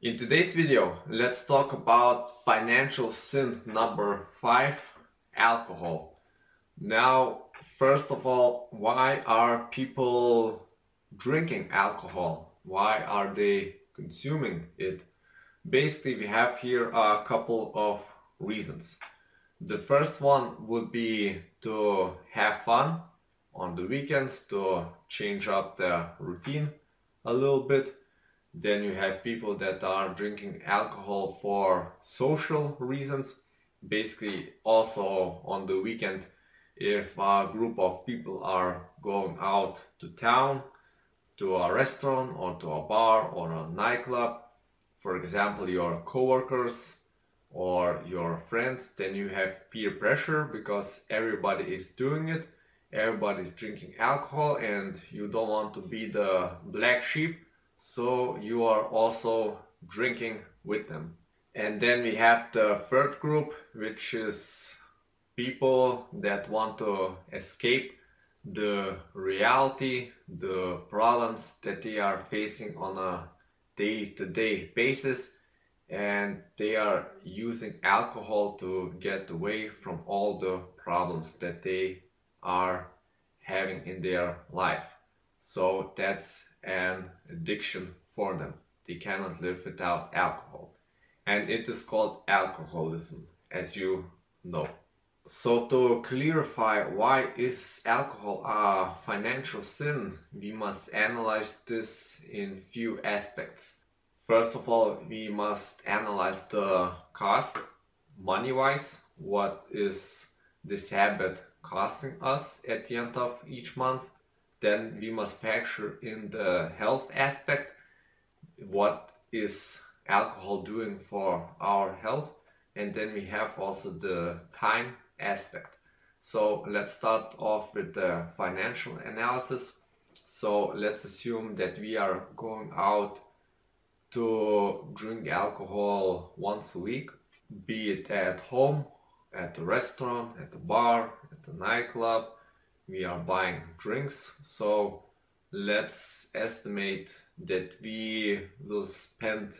In today's video, let's talk about financial sin number 5, alcohol. Now, first of all, why are people drinking alcohol? Why are they consuming it? Basically, we have here a couple of reasons. The first one would be to have fun on the weekends, to change up their routine a little bit. Then you have people that are drinking alcohol for social reasons. Basically, also on the weekend, if a group of people are going out to town, to a restaurant or to a bar or a nightclub, for example, your coworkers or your friends, then you have peer pressure because everybody is doing it, everybody's drinking alcohol, and you don't want to be the black sheep. So you are also drinking with them. And then we have the third group, which is people that want to escape the reality, the problems that they are facing on a day-to-day basis, and they are using alcohol to get away from all the problems that they are having in their life. So that's an addiction for them. They cannot live without alcohol, and it is called alcoholism, as you know. So to clarify why is alcohol a financial sin, we must analyze this in few aspects. First of all, we must analyze the cost, money-wise. What is this habit costing us at the end of each month? Then we must factor in the health aspect. What is alcohol doing for our health? And then we have also the time aspect. So let's start off with the financial analysis. So let's assume that we are going out to drink alcohol once a week, be it at home, at the restaurant, at the bar, at the nightclub. We are buying drinks, so let's estimate that we will spend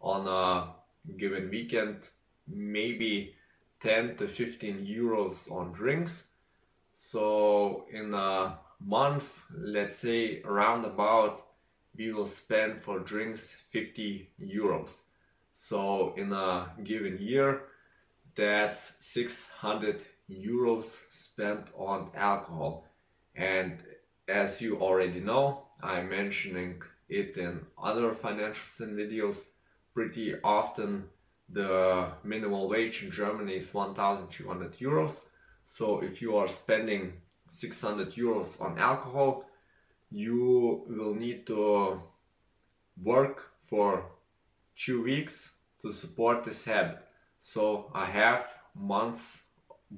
on a given weekend maybe 10 to 15 euros on drinks. So in a month, let's say around about, we will spend for drinks 50 euros. So in a given year, that's 600 euros spent on alcohol. And as you already know, I'm mentioning it in other financial sin videos pretty often. The minimum wage in Germany is 1,200 euros. So if you are spending 600 euros on alcohol, you will need to work for 2 weeks to support this habit. So a half month's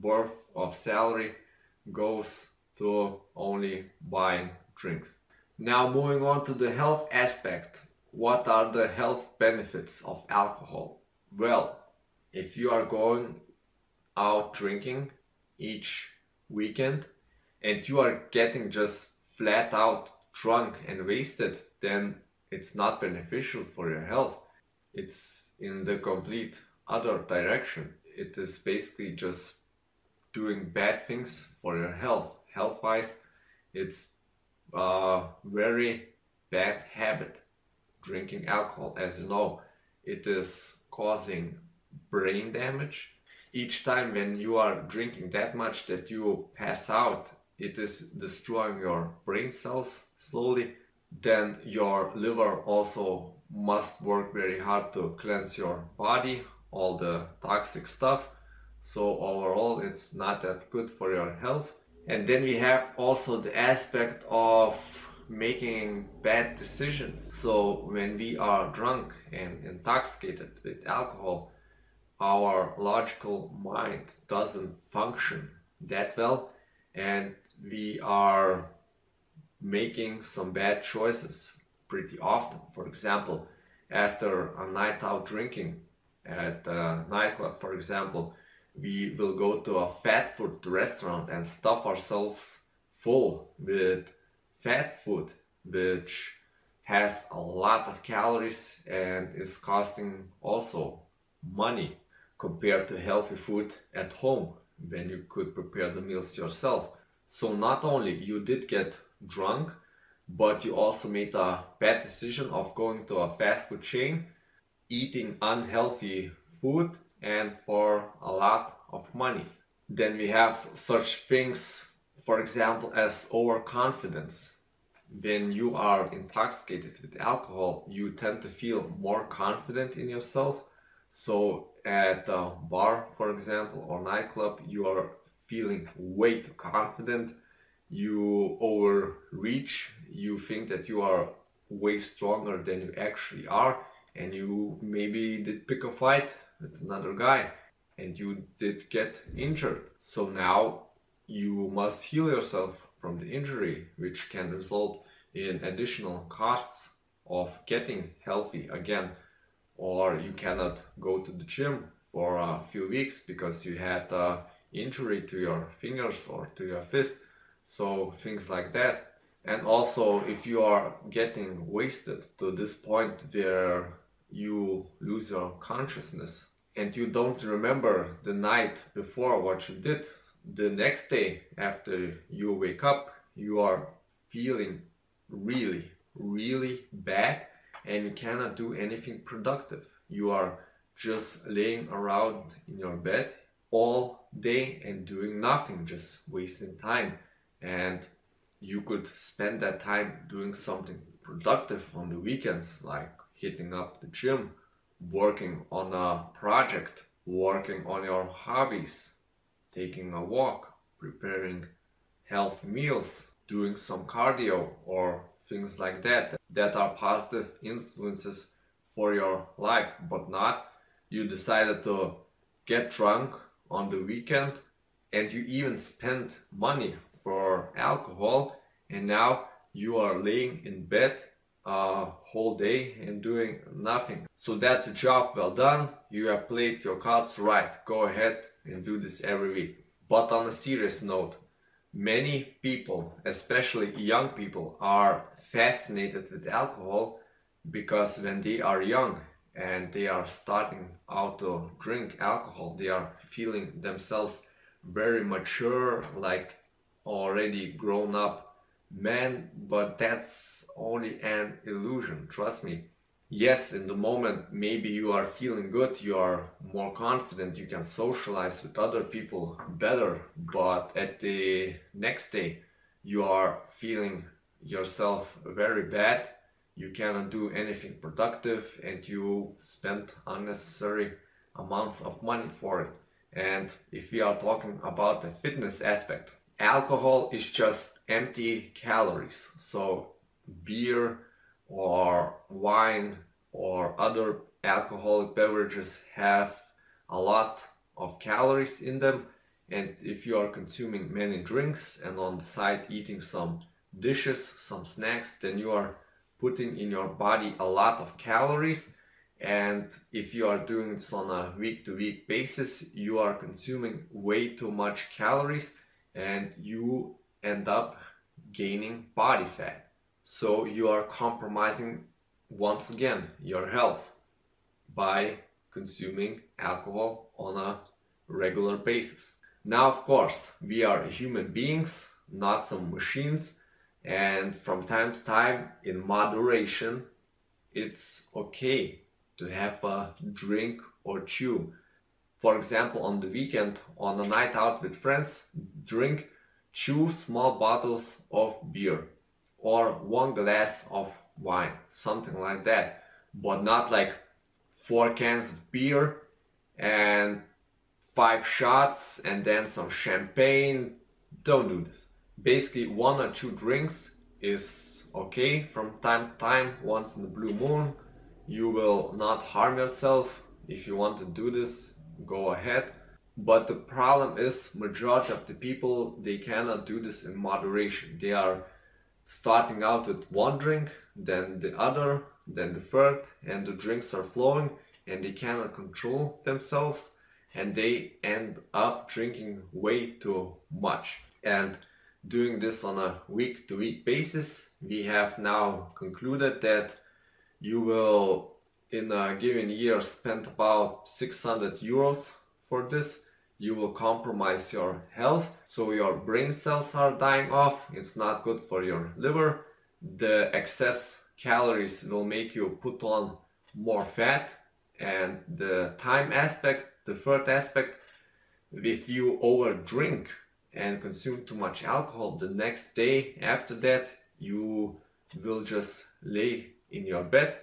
worth of salary goes to only buying drinks. Now moving on to the health aspect. What are the health benefits of alcohol? Well, if you are going out drinking each weekend and you are getting just flat out drunk and wasted, then it's not beneficial for your health. It's in the complete other direction. It is basically just doing bad things for your health. Health-wise, it's a very bad habit, drinking alcohol. As you know, it is causing brain damage. Each time when you are drinking that much that you pass out, it is destroying your brain cells slowly. Then your liver also must work very hard to cleanse your body, all the toxic stuff. So overall, it's not that good for your health. And then we have also the aspect of making bad decisions. So when we are drunk and intoxicated with alcohol, our logical mind doesn't function that well, and we are making some bad choices pretty often. For example, after a night out drinking at a nightclub, for example, we will go to a fast food restaurant and stuff ourselves full with fast food, which has a lot of calories and is costing also money compared to healthy food at home when you could prepare the meals yourself. So not only you did get drunk, but you also made a bad decision of going to a fast food chain, eating unhealthy food and for a lot of money. Then we have such things, for example, as overconfidence. When you are intoxicated with alcohol, you tend to feel more confident in yourself. So at a bar, for example, or nightclub, you are feeling way too confident. You overreach, you think that you are way stronger than you actually are, and you maybe did pick a fight with another guy and you did get injured. So now you must heal yourself from the injury, which can result in additional costs of getting healthy again, or you cannot go to the gym for a few weeks because you had an injury to your fingers or to your fist. So things like that. And also, if you are getting wasted to this point where you lose your consciousness and you don't remember the night before what you did, the next day after you wake up you are feeling really bad and you cannot do anything productive. You are just laying around in your bed all day and doing nothing, just wasting time. And you could spend that time doing something productive on the weekends, like hitting up the gym, working on a project, working on your hobbies, taking a walk, preparing healthy meals, doing some cardio or things like that, that are positive influences for your life. But not, you decided to get drunk on the weekend and you even spent money for alcohol, and now you are laying in bed a whole day and doing nothing. So that's a job well done. You have played your cards right. Go ahead and do this every week. But on a serious note, many people, especially young people, are fascinated with alcohol because when they are young and they are starting out to drink alcohol, they are feeling themselves very mature, like already grown up man. But that's only an illusion, trust me. Yes, in the moment maybe you are feeling good, you are more confident, you can socialize with other people better, but at the next day you are feeling yourself very bad, you cannot do anything productive and you spend unnecessary amounts of money for it. And if we are talking about the fitness aspect, alcohol is just empty calories. So beer or wine or other alcoholic beverages have a lot of calories in them, and if you are consuming many drinks and on the side eating some dishes, some snacks, then you are putting in your body a lot of calories. And if you are doing this on a week-to-week basis, you are consuming way too much calories and you end up gaining body fat. So you are compromising once again your health by consuming alcohol on a regular basis. Now, of course, we are human beings, not some machines, and from time to time, in moderation, it's okay to have a drink or two. For example, on the weekend, on a night out with friends, drink 2 small bottles of beer or 1 glass of wine, something like that. But not like 4 cans of beer and 5 shots and then some champagne. Don't do this. Basically 1 or 2 drinks is okay from time to time, once in the blue moon. You will not harm yourself. If you want to do this, go ahead. But the problem is, majority of the people, they cannot do this in moderation. They are starting out with 1 drink, then the other, then the third, and the drinks are flowing and they cannot control themselves and they end up drinking way too much. And doing this on a week-to-week basis we have now concluded that you will in a given year spend about 600 euros for this. You will compromise your health, so your brain cells are dying off, it's not good for your liver. The excess calories will make you put on more fat. And the time aspect, the third aspect, if you over drink and consume too much alcohol, the next day after that you will just lay in your bed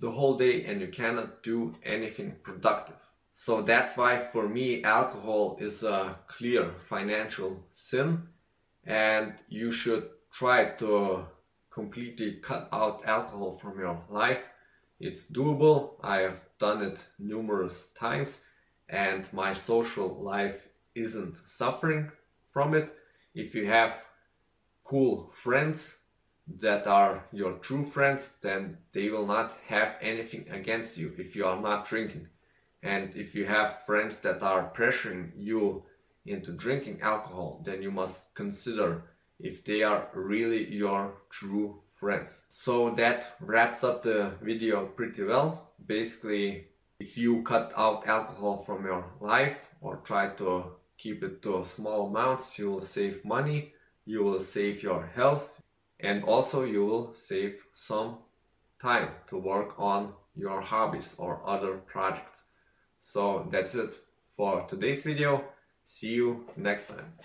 the whole day and you cannot do anything productive. So that's why for me alcohol is a clear financial sin, and you should try to completely cut out alcohol from your life. It's doable, I have done it numerous times and my social life isn't suffering from it. If you have cool friends that are your true friends, then they will not have anything against you if you are not drinking. And if you have friends that are pressuring you into drinking alcohol, then you must consider if they are really your true friends. So that wraps up the video pretty well. Basically, if you cut out alcohol from your life or try to keep it to small amounts, you will save money, you will save your health, and also you will save some time to work on your hobbies or other projects. So that's it for today's video. See you next time.